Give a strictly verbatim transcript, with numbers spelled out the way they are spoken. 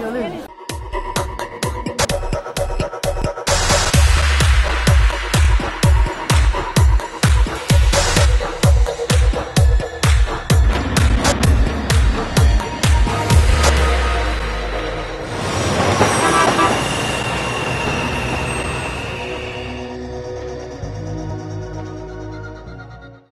Dale, dale.